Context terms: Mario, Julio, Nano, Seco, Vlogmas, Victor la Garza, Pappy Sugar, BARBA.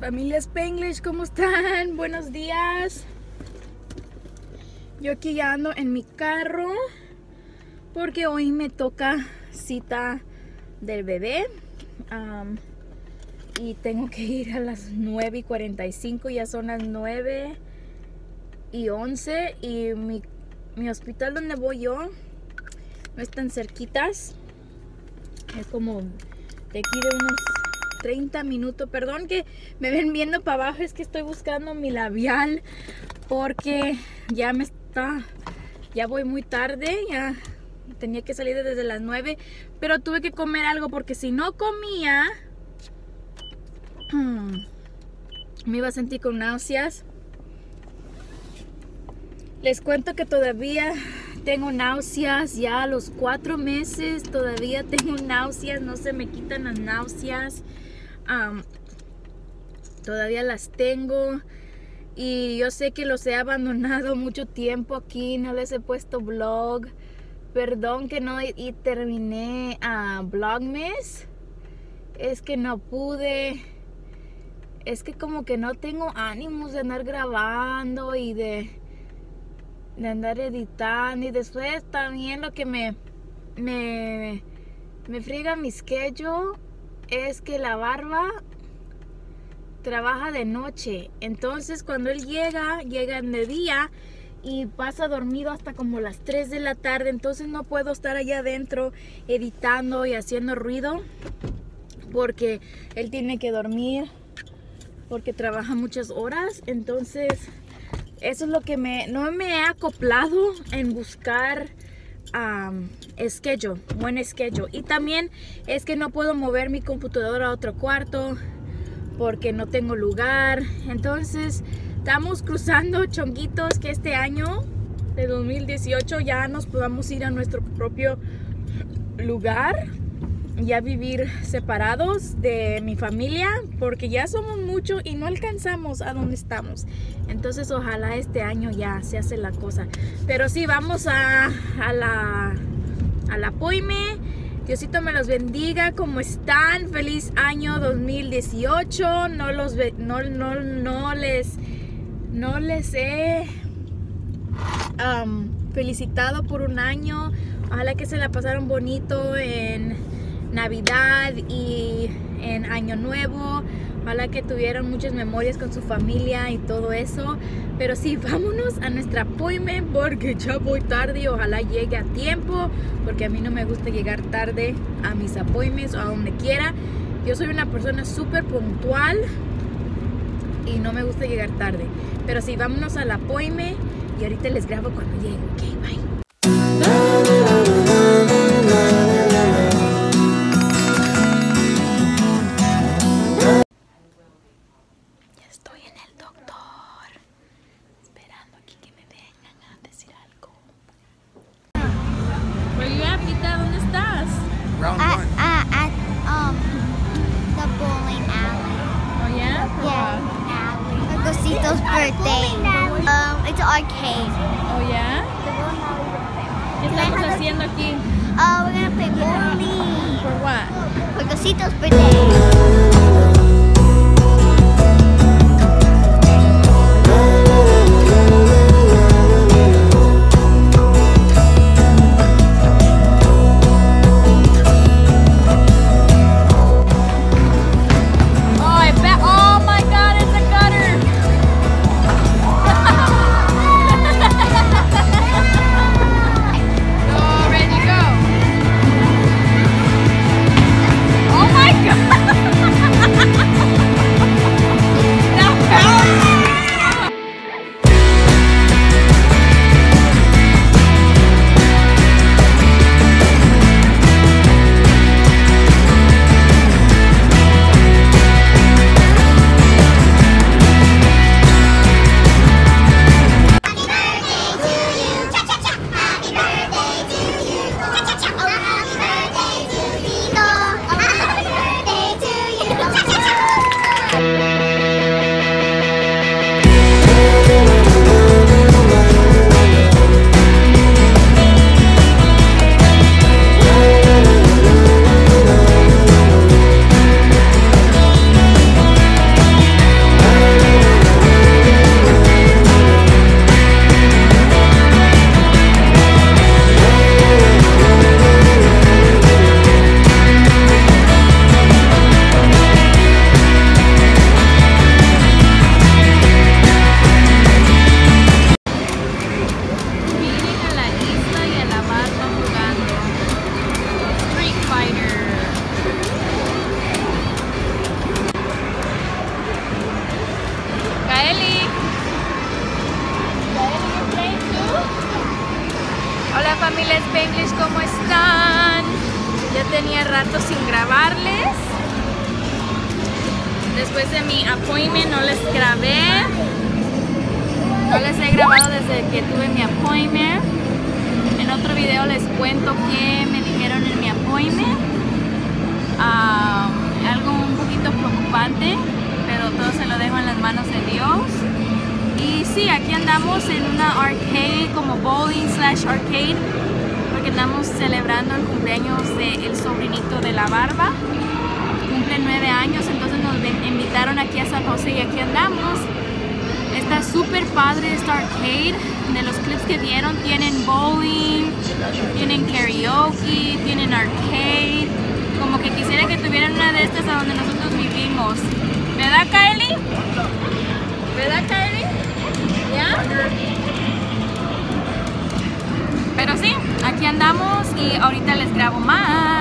Familia Spanglish, ¿cómo están? Buenos días. Yo aquí ya ando en mi carro porque hoy me toca cita del bebé y tengo que ir a las 9:45, ya son las 9:11 y mi hospital donde voy yo no es tan cerquitas, es como de aquí de unos 30 minutos. Perdón que me ven viendo para abajo, es que estoy buscando mi labial porque ya me está, ya voy muy tarde, ya tenía que salir desde las 9, pero tuve que comer algo porque si no comía me iba a sentir con náuseas. Les cuento que todavía tengo náuseas, ya a los 4 meses todavía tengo náuseas, no se me quitan las náuseas, todavía las tengo. Y yo sé que los he abandonado mucho tiempo aquí, no les he puesto vlog, perdón que no y terminé Vlogmas, es que no pude, es que como que no tengo ánimos de andar grabando y de andar editando, y después también lo que me friega mi schedule es que la Barba trabaja de noche, entonces cuando él llega de día y pasa dormido hasta como las 3 de la tarde, entonces no puedo estar allá adentro editando y haciendo ruido porque él tiene que dormir porque trabaja muchas horas. Entonces eso es lo que no me he acoplado en buscar buen schedule. Y también es que no puedo mover mi computadora a otro cuarto porque no tengo lugar. Entonces estamos cruzando chonguitos que este año de 2018 ya nos podamos ir a nuestro propio lugar, ya vivir separados de mi familia porque ya somos muchos y no alcanzamos a donde estamos. Entonces ojalá este año ya se hace la cosa, pero sí vamos a la Poime. Diosito me los bendiga. ¿Cómo están? Feliz año 2018. No les he felicitado por un año. Ojalá que se la pasaron bonito en Navidad y en Año Nuevo. Ojalá que tuvieron muchas memorias con su familia y todo eso. Pero sí, vámonos a nuestra Poime porque ya voy tarde y ojalá llegue a tiempo porque a mí no me gusta llegar tarde a mis appointments o a donde quiera. Yo soy una persona súper puntual y no me gusta llegar tarde. Pero sí, vámonos a la Poime y ahorita les grabo cuando llegue. Ok, bye. rato sin grabarles. Después de mi appointment no les grabé. No les he grabado desde que tuve mi appointment. En otro video les cuento qué me dijeron en mi appointment. Algo un poquito preocupante, pero todo se lo dejo en las manos de Dios. Y sí, aquí andamos en una arcade, como bowling/arcade, porque estamos celebrando el cumpleaños del sobrinito de la Barba. Cumple 9 años, entonces nos invitaron aquí a San José y aquí andamos. Está súper padre esta arcade. De los clips que vieron, tienen bowling, tienen karaoke, tienen arcade. Como que quisiera que tuvieran una de estas a donde nosotros vivimos. ¿Verdad, Kylie? ¿Verdad, Kylie? ¿Ya? Pero sí, aquí andamos y ahorita les grabo más.